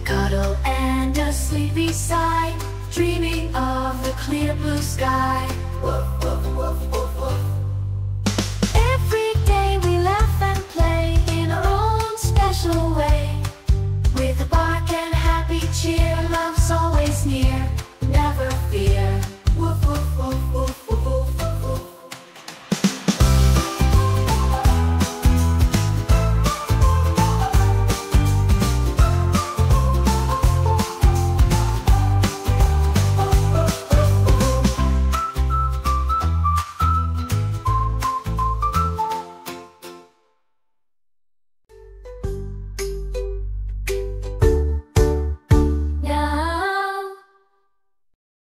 a cuddle and a sleepy sigh, dreaming of the clear blue sky. Whoa.